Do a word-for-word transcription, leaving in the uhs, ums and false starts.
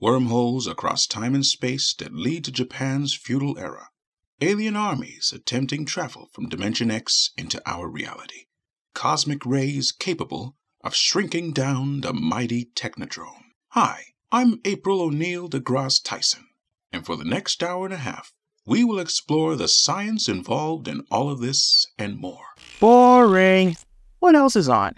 wormholes across time and space that lead to Japan's feudal era, alien armies attempting travel from Dimension X into our reality, cosmic rays capable of shrinking down the mighty Technodrome. Hi, I'm April O'Neil deGrasse Tyson, and for the next hour and a half, we will explore the science involved in all of this and more. Boring. What else is on?